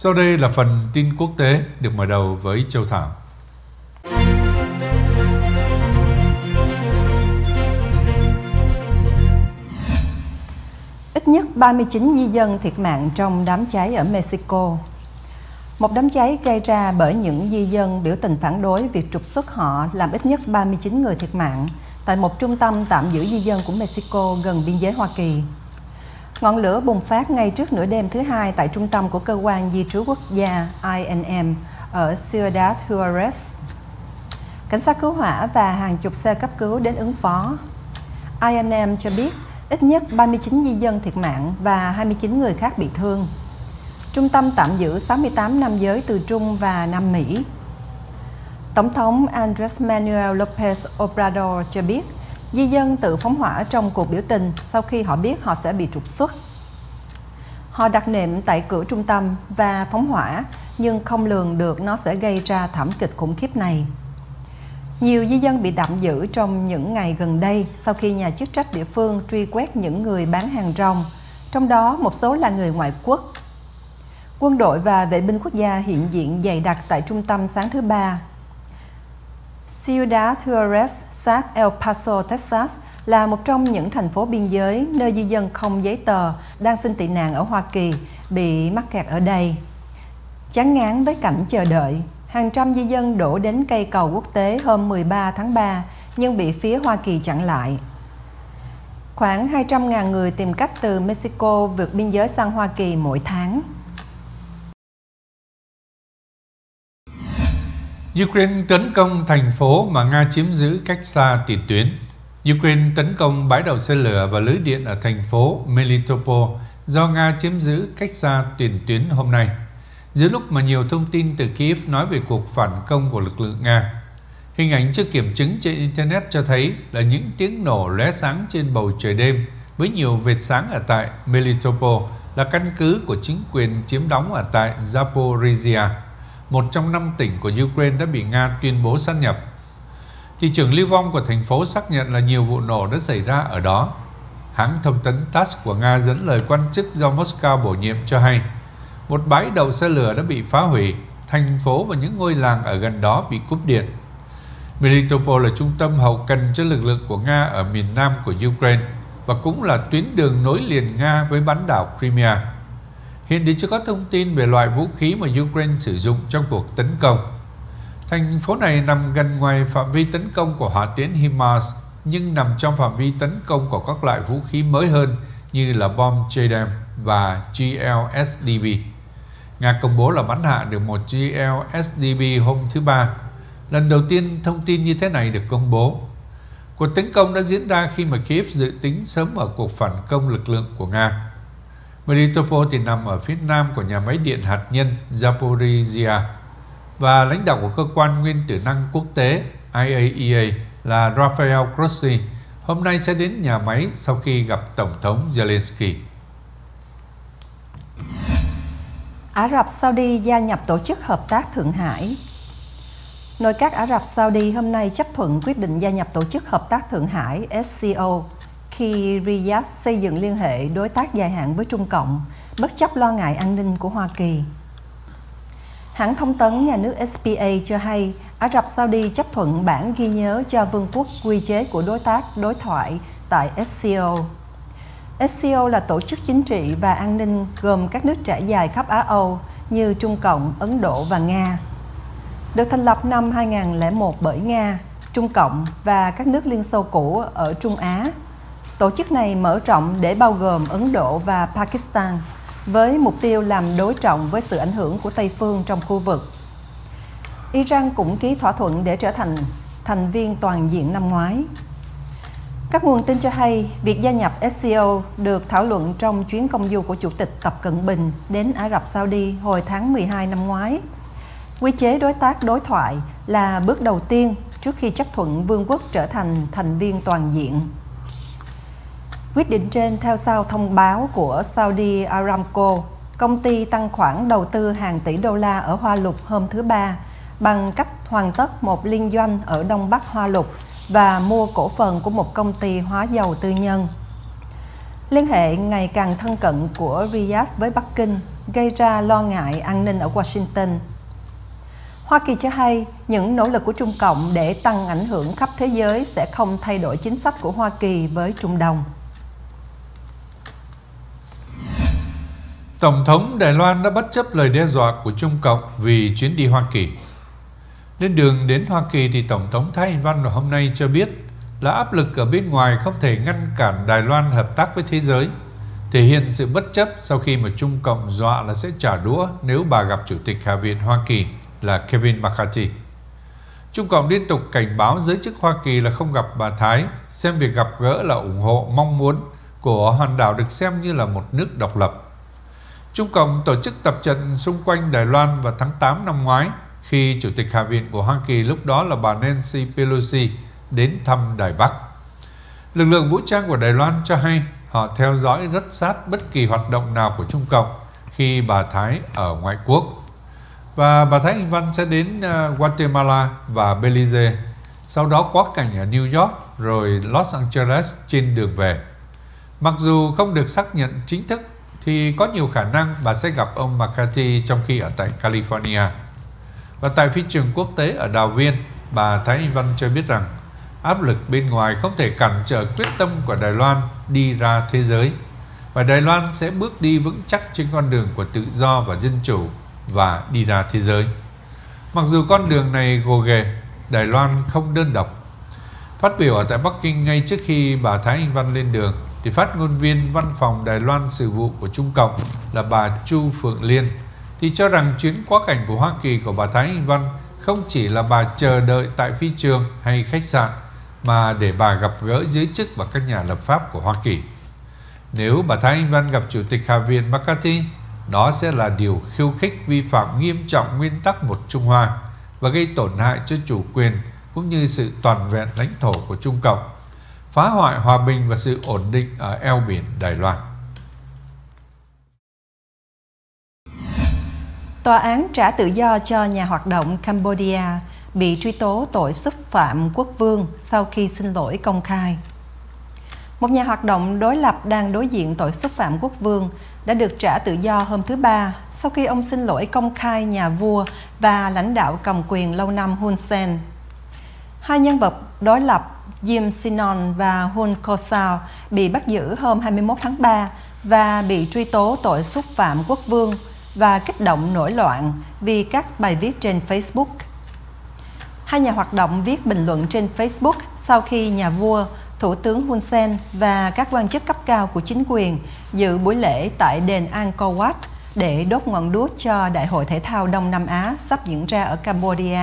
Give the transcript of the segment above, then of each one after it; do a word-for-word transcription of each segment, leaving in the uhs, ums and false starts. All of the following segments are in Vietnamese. Sau đây là phần tin quốc tế được mở đầu với Châu Thạm. Ít nhất ba mươi chín di dân thiệt mạng trong đám cháy ở Mexico. Một đám cháy gây ra bởi những di dân biểu tình phản đối việc trục xuất họ làm ít nhất ba mươi chín người thiệt mạng tại một trung tâm tạm giữ di dân của Mexico gần biên giới Hoa Kỳ. Ngọn lửa bùng phát ngay trước nửa đêm thứ Hai tại trung tâm của Cơ quan Di trú Quốc gia I N M ở Ciudad Juarez. Cảnh sát cứu hỏa và hàng chục xe cấp cứu đến ứng phó. I N M cho biết ít nhất ba mươi chín di dân thiệt mạng và hai mươi chín người khác bị thương. Trung tâm tạm giữ sáu mươi tám nam giới từ Trung và Nam Mỹ. Tổng thống Andrés Manuel López Obrador cho biết di dân tự phóng hỏa trong cuộc biểu tình sau khi họ biết họ sẽ bị trục xuất. Họ đặt nệm tại cửa trung tâm và phóng hỏa, nhưng không lường được nó sẽ gây ra thảm kịch khủng khiếp này. Nhiều di dân bị tạm giữ trong những ngày gần đây sau khi nhà chức trách địa phương truy quét những người bán hàng rong, trong đó một số là người ngoại quốc. Quân đội và vệ binh quốc gia hiện diện dày đặc tại trung tâm sáng thứ Ba. Ciudad Juarez, sát El Paso, Texas là một trong những thành phố biên giới nơi di dân không giấy tờ đang xin tị nạn ở Hoa Kỳ bị mắc kẹt ở đây. Chán ngán với cảnh chờ đợi, hàng trăm di dân đổ đến cây cầu quốc tế hôm mười ba tháng ba nhưng bị phía Hoa Kỳ chặn lại. Khoảng hai trăm nghìn người tìm cách từ Mexico vượt biên giới sang Hoa Kỳ mỗi tháng. Ukraine tấn công thành phố mà Nga chiếm giữ cách xa tiền tuyến. Ukraine tấn công bãi đậu xe lửa và lưới điện ở thành phố Melitopol do Nga chiếm giữ cách xa tiền tuyến hôm nay, giữa lúc mà nhiều thông tin từ Kyiv nói về cuộc phản công của lực lượng Nga. Hình ảnh chưa kiểm chứng trên Internet cho thấy là những tiếng nổ lóe sáng trên bầu trời đêm với nhiều vệt sáng ở tại Melitopol, là căn cứ của chính quyền chiếm đóng ở tại Zaporizhia, một trong năm tỉnh của Ukraine đã bị Nga tuyên bố sát nhập. Thị trưởng lưu vong của thành phố xác nhận là nhiều vụ nổ đã xảy ra ở đó. Hãng thông tấn tát của Nga dẫn lời quan chức do Moscow bổ nhiệm cho hay một bãi đậu xe lửa đã bị phá hủy, thành phố và những ngôi làng ở gần đó bị cúp điện. Melitopol là trung tâm hậu cần cho lực lượng của Nga ở miền nam của Ukraine và cũng là tuyến đường nối liền Nga với bán đảo Crimea. Hiện thì chưa có thông tin về loại vũ khí mà Ukraine sử dụng trong cuộc tấn công. Thành phố này nằm gần ngoài phạm vi tấn công của hỏa tiễn HIMARS, nhưng nằm trong phạm vi tấn công của các loại vũ khí mới hơn như là bom gi đê a em và G L S D B. Nga công bố là bắn hạ được một G L S D B hôm thứ Ba. Lần đầu tiên thông tin như thế này được công bố. Cuộc tấn công đã diễn ra khi mà Kyiv dự tính sớm ở cuộc phản công lực lượng của Nga. Melitopol thì nằm ở phía nam của nhà máy điện hạt nhân Zaporizhia và lãnh đạo của cơ quan nguyên tử năng quốc tế I A E A là Rafael Grossi hôm nay sẽ đến nhà máy sau khi gặp Tổng thống Zelensky. Ả Rập Saudi gia nhập Tổ chức Hợp tác Thượng Hải. Nội các Ả Rập Saudi hôm nay chấp thuận quyết định gia nhập Tổ chức Hợp tác Thượng Hải S C O khi Riyadh xây dựng liên hệ đối tác dài hạn với Trung Cộng, bất chấp lo ngại an ninh của Hoa Kỳ. Hãng thông tấn nhà nước S P A cho hay Ả Rập Saudi chấp thuận bản ghi nhớ cho Vương quốc quy chế của đối tác đối thoại tại S C O. S C O là tổ chức chính trị và an ninh gồm các nước trải dài khắp Á Âu như Trung Cộng, Ấn Độ và Nga. Được thành lập năm hai nghìn không trăm lẻ một bởi Nga, Trung Cộng và các nước Liên Xô cũ ở Trung Á. Tổ chức này mở rộng để bao gồm Ấn Độ và Pakistan, với mục tiêu làm đối trọng với sự ảnh hưởng của Tây phương trong khu vực. Iran cũng ký thỏa thuận để trở thành thành viên toàn diện năm ngoái. Các nguồn tin cho hay, việc gia nhập S C O được thảo luận trong chuyến công du của Chủ tịch Tập Cận Bình đến Ả Rập Saudi hồi tháng mười hai năm ngoái. Quy chế đối tác đối thoại là bước đầu tiên trước khi chấp thuận Vương quốc trở thành thành viên toàn diện. Quyết định trên theo sau thông báo của Saudi Aramco, công ty tăng khoản đầu tư hàng tỷ đô la ở Hoa Lục hôm thứ Ba bằng cách hoàn tất một liên doanh ở Đông Bắc Hoa Lục và mua cổ phần của một công ty hóa dầu tư nhân. Liên hệ ngày càng thân cận của Riyadh với Bắc Kinh gây ra lo ngại an ninh ở Washington. Hoa Kỳ cho hay những nỗ lực của Trung Cộng để tăng ảnh hưởng khắp thế giới sẽ không thay đổi chính sách của Hoa Kỳ với Trung Đông. Tổng thống Đài Loan đã bất chấp lời đe dọa của Trung Cộng vì chuyến đi Hoa Kỳ. Lên đường đến Hoa Kỳ thì Tổng thống Thái Anh Văn hôm nay cho biết là áp lực ở bên ngoài không thể ngăn cản Đài Loan hợp tác với thế giới, thể hiện sự bất chấp sau khi mà Trung Cộng dọa là sẽ trả đũa nếu bà gặp Chủ tịch Hạ viện Hoa Kỳ là Kevin McCarthy. Trung Cộng liên tục cảnh báo giới chức Hoa Kỳ là không gặp bà Thái, xem việc gặp gỡ là ủng hộ mong muốn của hòn đảo được xem như là một nước độc lập. Trung Cộng tổ chức tập trận xung quanh Đài Loan vào tháng tám năm ngoái khi Chủ tịch Hạ viện của Hoa Kỳ lúc đó là bà Nancy Pelosi đến thăm Đài Bắc. Lực lượng vũ trang của Đài Loan cho hay họ theo dõi rất sát bất kỳ hoạt động nào của Trung Cộng khi bà Thái ở ngoại quốc. Và bà Thái Anh Văn sẽ đến Guatemala và Belize, sau đó quá cảnh ở New York rồi Los Angeles trên đường về. Mặc dù không được xác nhận chính thức thì có nhiều khả năng bà sẽ gặp ông McCarthy trong khi ở tại California. Và tại phi trường quốc tế ở Đào Viên, bà Thái Anh Văn cho biết rằng áp lực bên ngoài không thể cản trở quyết tâm của Đài Loan đi ra thế giới, và Đài Loan sẽ bước đi vững chắc trên con đường của tự do và dân chủ và đi ra thế giới. Mặc dù con đường này gồ ghề, Đài Loan không đơn độc. Phát biểu ở tại Bắc Kinh ngay trước khi bà Thái Anh Văn lên đường, thì phát ngôn viên Văn phòng Đài Loan sự vụ của Trung Cộng là bà Chu Phượng Liên thì cho rằng chuyến quá cảnh của Hoa Kỳ của bà Thái Anh Văn không chỉ là bà chờ đợi tại phi trường hay khách sạn mà để bà gặp gỡ giới chức và các nhà lập pháp của Hoa Kỳ. Nếu bà Thái Anh Văn gặp Chủ tịch Hạ viện McCarthy, đó sẽ là điều khiêu khích vi phạm nghiêm trọng nguyên tắc một Trung Hoa và gây tổn hại cho chủ quyền cũng như sự toàn vẹn lãnh thổ của Trung Cộng, phá hoại hòa bình và sự ổn định ở eo biển Đài Loan. Tòa án trả tự do cho nhà hoạt động Cambodia bị truy tố tội xúc phạm quốc vương sau khi xin lỗi công khai. Một nhà hoạt động đối lập đang đối diện tội xúc phạm quốc vương đã được trả tự do hôm thứ Ba sau khi ông xin lỗi công khai nhà vua và lãnh đạo cầm quyền lâu năm Hun Sen. Hai nhân vật đối lập Jim Sinon và Hun Khosau bị bắt giữ hôm hai mươi mốt tháng ba và bị truy tố tội xúc phạm quốc vương và kích động nổi loạn vì các bài viết trên Facebook. Hai nhà hoạt động viết bình luận trên Facebook sau khi nhà vua, Thủ tướng Hun Sen và các quan chức cấp cao của chính quyền dự buổi lễ tại đền Angkor Wat để đốt ngọn đuốc cho Đại hội Thể thao Đông Nam Á sắp diễn ra ở Cambodia.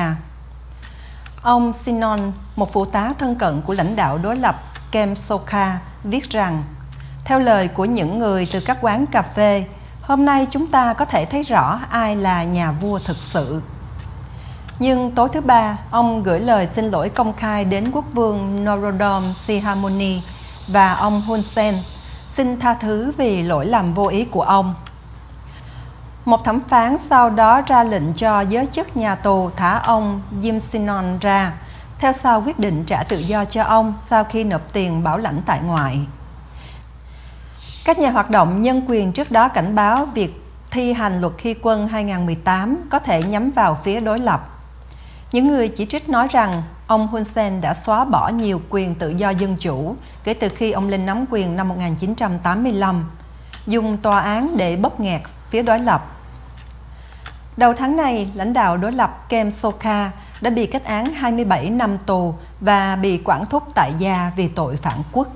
Ông Sinon, một phụ tá thân cận của lãnh đạo đối lập Kem Sokha, viết rằng theo lời của những người từ các quán cà phê, hôm nay chúng ta có thể thấy rõ ai là nhà vua thực sự. Nhưng tối thứ Ba, ông gửi lời xin lỗi công khai đến quốc vương Norodom Sihamoni và ông Hun Sen, xin tha thứ vì lỗi lầm vô ý của ông. Một thẩm phán sau đó ra lệnh cho giới chức nhà tù thả ông Jim Sinon ra, theo sau quyết định trả tự do cho ông sau khi nộp tiền bảo lãnh tại ngoại. Các nhà hoạt động nhân quyền trước đó cảnh báo việc thi hành luật khi quân hai nghìn không trăm mười tám có thể nhắm vào phía đối lập. Những người chỉ trích nói rằng ông Hun Sen đã xóa bỏ nhiều quyền tự do dân chủ kể từ khi ông lên nắm quyền năm một nghìn chín trăm tám mươi lăm, dùng tòa án để bóp nghẹt phía đối lập. Đầu tháng này, lãnh đạo đối lập Kem Sokha đã bị kết án hai mươi bảy năm tù và bị quản thúc tại gia vì tội phản quốc.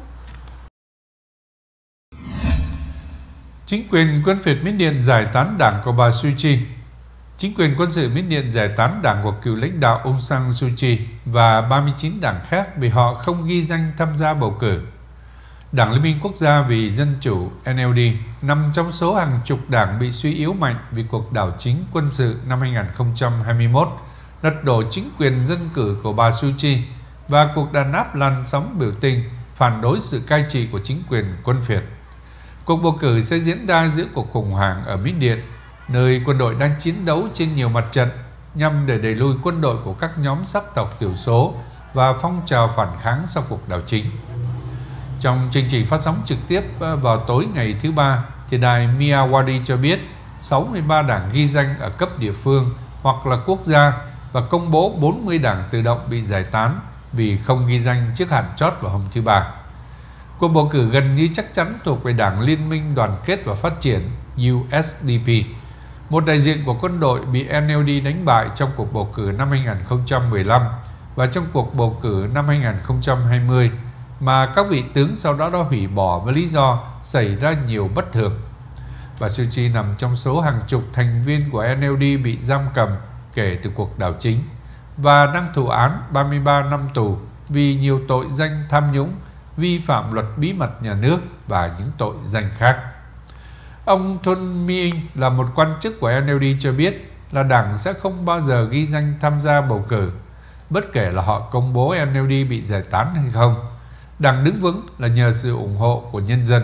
Chính quyền quân phiệt Miến Điện giải tán đảng của bà Suu Kyi. Chính quyền quân sự Miến Điện giải tán đảng của cựu lãnh đạo Aung San Suu Kyi và ba mươi chín đảng khác vì họ không ghi danh tham gia bầu cử. Đảng Liên minh Quốc gia vì Dân chủ N L D nằm trong số hàng chục đảng bị suy yếu mạnh vì cuộc đảo chính quân sự năm hai nghìn không trăm hai mươi mốt, lật đổ chính quyền dân cử của bà Suu Kyi và cuộc đàn áp làn sóng biểu tình phản đối sự cai trị của chính quyền quân phiệt. Cuộc bầu cử sẽ diễn ra giữa cuộc khủng hoảng ở Miến Điện, nơi quân đội đang chiến đấu trên nhiều mặt trận nhằm để đẩy lùi quân đội của các nhóm sắc tộc thiểu số và phong trào phản kháng sau cuộc đảo chính. Trong chương trình phát sóng trực tiếp vào tối ngày thứ Ba, thì đài Miyawari cho biết sáu mươi ba đảng ghi danh ở cấp địa phương hoặc là quốc gia và công bố bốn mươi đảng tự động bị giải tán vì không ghi danh trước hạn chót vào hôm thứ Ba. Cuộc bầu cử gần như chắc chắn thuộc về đảng Liên minh Đoàn kết và Phát triển U S D P. Một đại diện của quân đội bị N L D đánh bại trong cuộc bầu cử năm hai nghìn không trăm mười lăm và trong cuộc bầu cử năm hai nghìn không trăm hai mươi mà các vị tướng sau đó đã hủy bỏ với lý do xảy ra nhiều bất thường. Bà Suu Kyi nằm trong số hàng chục thành viên của N L D bị giam cầm kể từ cuộc đảo chính và đang thụ án ba mươi ba năm tù vì nhiều tội danh tham nhũng, vi phạm luật bí mật nhà nước và những tội danh khác. Ông Thun Mi-in là một quan chức của N L D cho biết là đảng sẽ không bao giờ ghi danh tham gia bầu cử, bất kể là họ công bố N L D bị giải tán hay không. Đảng đứng vững là nhờ sự ủng hộ của nhân dân.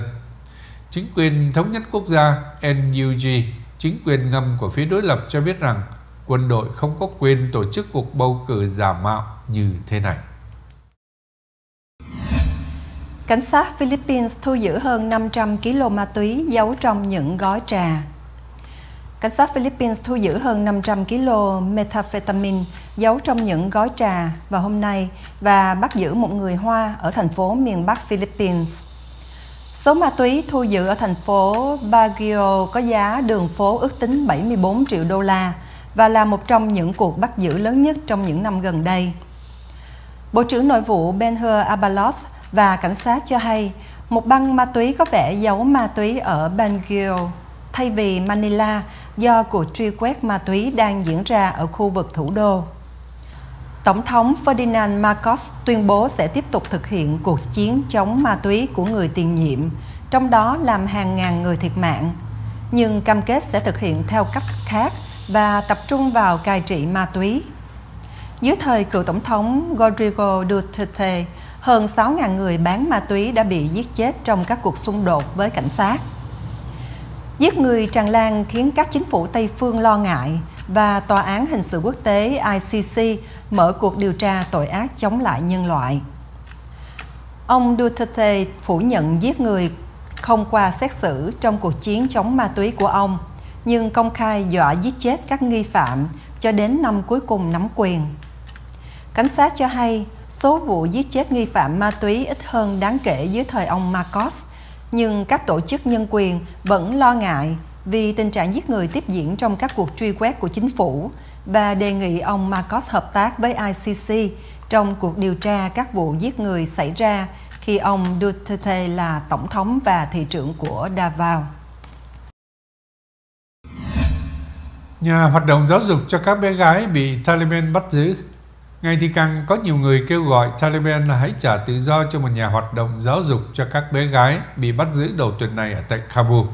Chính quyền thống nhất quốc gia N U G, chính quyền ngầm của phía đối lập cho biết rằng quân đội không có quyền tổ chức cuộc bầu cử giả mạo như thế này. Cảnh sát Philippines thu giữ hơn năm trăm kg ma túy giấu trong những gói trà. Cảnh sát Philippines thu giữ hơn năm trăm kg methamphetamine giấu trong những gói trà vào hôm nay và bắt giữ một người Hoa ở thành phố miền Bắc Philippines. Số ma túy thu giữ ở thành phố Baguio có giá đường phố ước tính bảy mươi bốn triệu đô la và là một trong những cuộc bắt giữ lớn nhất trong những năm gần đây. Bộ trưởng Nội vụ Benhur Abalos và cảnh sát cho hay một băng ma túy có vẻ giấu ma túy ở Baguio thay vì Manila do cuộc truy quét ma túy đang diễn ra ở khu vực thủ đô. Tổng thống Ferdinand Marcos tuyên bố sẽ tiếp tục thực hiện cuộc chiến chống ma túy của người tiền nhiệm, trong đó làm hàng ngàn người thiệt mạng, nhưng cam kết sẽ thực hiện theo cách khác và tập trung vào cai trị ma túy. Dưới thời cựu tổng thống Rodrigo Duterte, hơn sáu nghìn người bán ma túy đã bị giết chết trong các cuộc xung đột với cảnh sát. Giết người tràn lan khiến các chính phủ Tây phương lo ngại và Tòa án Hình sự Quốc tế I C C mở cuộc điều tra tội ác chống lại nhân loại. Ông Duterte phủ nhận giết người không qua xét xử trong cuộc chiến chống ma túy của ông, nhưng công khai dọa giết chết các nghi phạm cho đến năm cuối cùng nắm quyền. Cảnh sát cho hay số vụ giết chết nghi phạm ma túy ít hơn đáng kể dưới thời ông Marcos, nhưng các tổ chức nhân quyền vẫn lo ngại vì tình trạng giết người tiếp diễn trong các cuộc truy quét của chính phủ và đề nghị ông Marcos hợp tác với I C C trong cuộc điều tra các vụ giết người xảy ra khi ông Duterte là tổng thống và thị trưởng của Davao. Nhà hoạt động giáo dục cho các bé gái bị Taliban bắt giữ. Ngày thì càng có nhiều người kêu gọi Taliban là hãy trả tự do cho một nhà hoạt động giáo dục cho các bé gái bị bắt giữ đầu tuần này ở tại Kabul,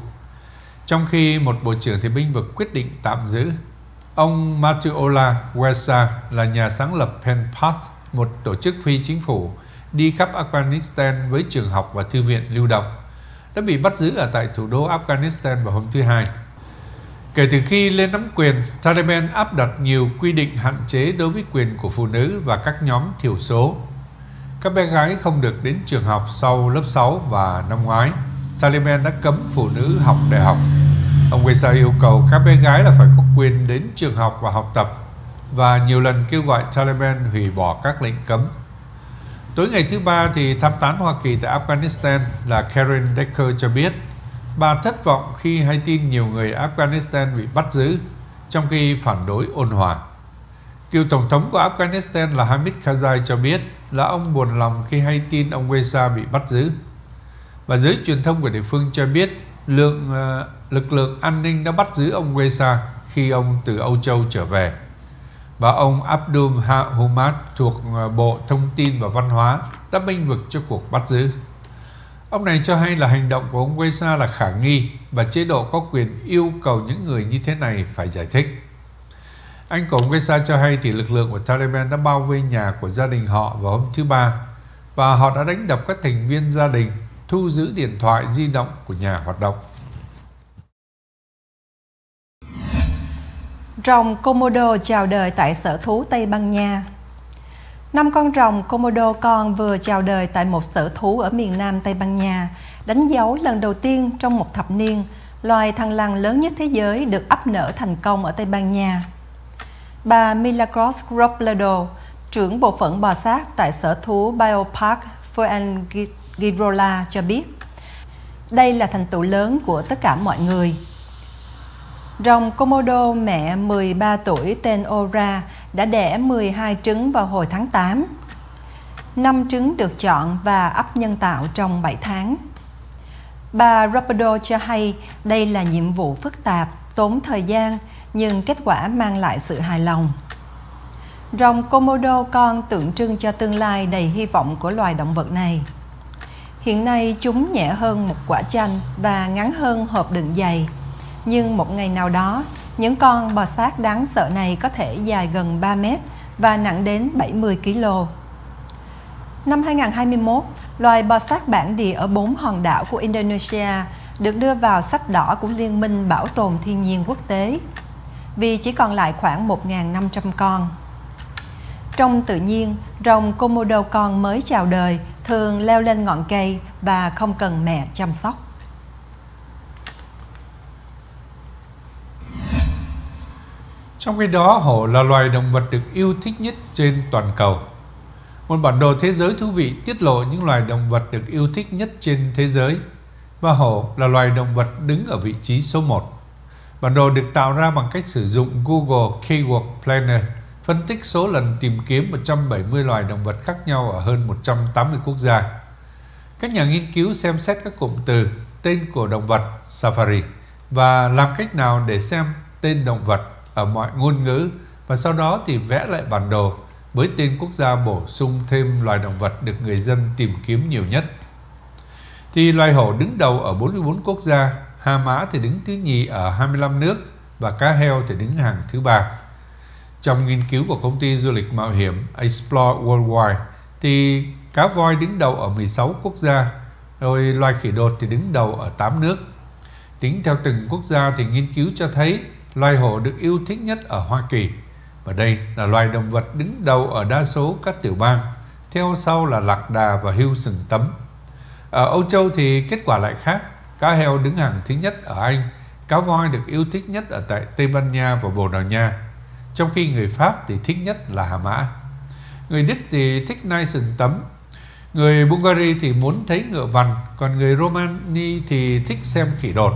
trong khi một bộ trưởng thì binh vực quyết định tạm giữ. Ông Matuola Wesa là nhà sáng lập PenPath, một tổ chức phi chính phủ, đi khắp Afghanistan với trường học và thư viện lưu động, đã bị bắt giữ ở tại thủ đô Afghanistan vào hôm thứ Hai. Kể từ khi lên nắm quyền, Taliban áp đặt nhiều quy định hạn chế đối với quyền của phụ nữ và các nhóm thiểu số. Các bé gái không được đến trường học sau lớp sáu và năm ngoái, Taliban đã cấm phụ nữ học đại học. Ông Wesa yêu cầu các bé gái là phải có quyền đến trường học và học tập và nhiều lần kêu gọi Taliban hủy bỏ các lệnh cấm. Tối ngày thứ Ba, thì tham tán Hoa Kỳ tại Afghanistan là Karen Decker cho biết bà thất vọng khi hay tin nhiều người Afghanistan bị bắt giữ, trong khi phản đối ôn hòa. Cựu Tổng thống của Afghanistan là Hamid Karzai cho biết là ông buồn lòng khi hay tin ông Wesa bị bắt giữ. Và giới truyền thông của địa phương cho biết lượng uh, lực lượng an ninh đã bắt giữ ông Wesa khi ông từ Âu Châu trở về. Và ông Abdul Hamad thuộc Bộ Thông tin và Văn hóa đã bênh vực cho cuộc bắt giữ. Ông này cho hay là hành động của ông Wesa là khả nghi và chế độ có quyền yêu cầu những người như thế này phải giải thích. Anh của ông Wesa cho hay thì lực lượng của Taliban đã bao vây nhà của gia đình họ vào hôm thứ Ba và họ đã đánh đập các thành viên gia đình, thu giữ điện thoại di động của nhà hoạt động. Rồng Komodo chào đời tại sở thú Tây Ban Nha. Năm con rồng Komodo con vừa chào đời tại một sở thú ở miền nam Tây Ban Nha, đánh dấu lần đầu tiên trong một thập niên, loài thằn lằn lớn nhất thế giới được ấp nở thành công ở Tây Ban Nha. Bà Milagros Robledo, trưởng bộ phận bò sát tại sở thú Biopark Fuengirola cho biết, đây là thành tựu lớn của tất cả mọi người. Rồng Komodo mẹ mười ba tuổi tên Ora đã đẻ mười hai trứng vào hồi tháng tám. năm trứng được chọn và ấp nhân tạo trong bảy tháng. Bà Rapido cho hay đây là nhiệm vụ phức tạp, tốn thời gian, nhưng kết quả mang lại sự hài lòng. Rồng Komodo con tượng trưng cho tương lai đầy hy vọng của loài động vật này. Hiện nay chúng nhẹ hơn một quả chanh và ngắn hơn hộp đựng giày. Nhưng một ngày nào đó, những con bò sát đáng sợ này có thể dài gần ba mét và nặng đến bảy mươi ki lô. Năm hai nghìn không trăm hai mươi mốt, loài bò sát bản địa ở bốn hòn đảo của Indonesia được đưa vào sách đỏ của Liên minh Bảo tồn Thiên nhiên Quốc tế, vì chỉ còn lại khoảng một nghìn năm trăm con. Trong tự nhiên, rồng Komodo con mới chào đời thường leo lên ngọn cây và không cần mẹ chăm sóc. Trong khi đó, hổ là loài động vật được yêu thích nhất trên toàn cầu. Một bản đồ thế giới thú vị tiết lộ những loài động vật được yêu thích nhất trên thế giới, và hổ là loài động vật đứng ở vị trí số một. Bản đồ được tạo ra bằng cách sử dụng Google Keyword Planner, phân tích số lần tìm kiếm một trăm bảy mươi loài động vật khác nhau ở hơn một trăm tám mươi quốc gia. Các nhà nghiên cứu xem xét các cụm từ, tên của động vật, safari, và làm cách nào để xem tên động vật ở mọi ngôn ngữ, và sau đó thì vẽ lại bản đồ với tên quốc gia bổ sung thêm loài động vật được người dân tìm kiếm nhiều nhất. Thì loài hổ đứng đầu ở bốn mươi bốn quốc gia, hà mã thì đứng thứ nhì ở hai mươi lăm nước và cá heo thì đứng hàng thứ ba. Trong nghiên cứu của công ty du lịch mạo hiểm Explore Worldwide thì cá voi đứng đầu ở mười sáu quốc gia, rồi loài khỉ đột thì đứng đầu ở tám nước. Tính theo từng quốc gia thì nghiên cứu cho thấy loài hổ được yêu thích nhất ở Hoa Kỳ, và đây là loài động vật đứng đầu ở đa số các tiểu bang, theo sau là lạc đà và hươu sừng tấm. Ở Âu Châu thì kết quả lại khác, cá heo đứng hàng thứ nhất ở Anh, cá voi được yêu thích nhất ở tại Tây Ban Nha và Bồ Đào Nha, trong khi người Pháp thì thích nhất là hà mã, người Đức thì thích nai sừng tấm, người Bulgaria thì muốn thấy ngựa vằn, còn người Romania thì thích xem khỉ đột.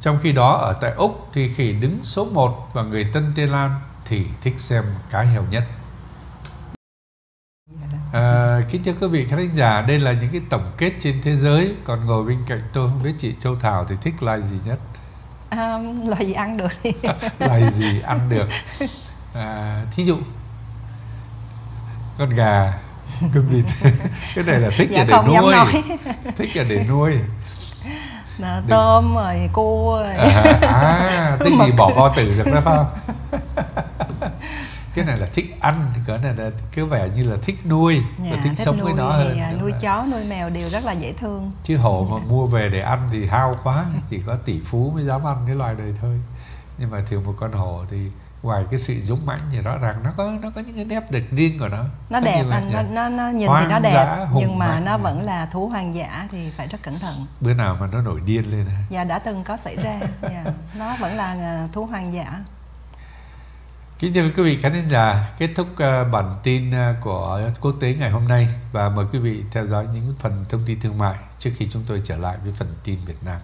Trong khi đó ở tại Úc thì khỉ đứng số một và người Tân Tây Lan thì thích xem cá heo nhất. À, kính thưa quý vị khán giả, đây là những cái tổng kết trên thế giới. Còn ngồi bên cạnh tôi không biết chị Châu Thảo thì thích loài gì nhất? À, loài gì ăn được đi. Loài gì ăn được? À, thí dụ con gà, con vịt. Cái này là thích dạ, để nuôi. Thích là để nuôi. Là tôm rồi cua rồi. À, à tức gì bỏ bao tử được đó phải không? Cái này là thích ăn, cái này là cái vẻ như là thích nuôi, dạ, và thích, thích sống nuôi, với nó hơn. Nuôi chó nuôi mèo đều rất là dễ thương. Chứ hổ dạ. mà mua về để ăn thì hao quá, chỉ có tỷ phú mới dám ăn cái loài này thôi. Nhưng mà thường một con hổ thì ngoài cái sự dũng mãnh thì rõ ràng nó có nó có những cái nét đẹp riêng của nó. Nó đẹp, anh nó, nó nó nhìn hoang thì nó đẹp, dã, nhưng mà nó vẫn là thú hoang dã thì phải rất cẩn thận. Bữa nào mà nó nổi điên lên hả? Dạ đã từng có xảy ra. Dạ. Nó vẫn là thú hoang dã. Kính thưa quý vị khán giả, kết thúc bản tin của quốc tế ngày hôm nay, và mời quý vị theo dõi những phần thông tin thương mại trước khi chúng tôi trở lại với phần tin Việt Nam.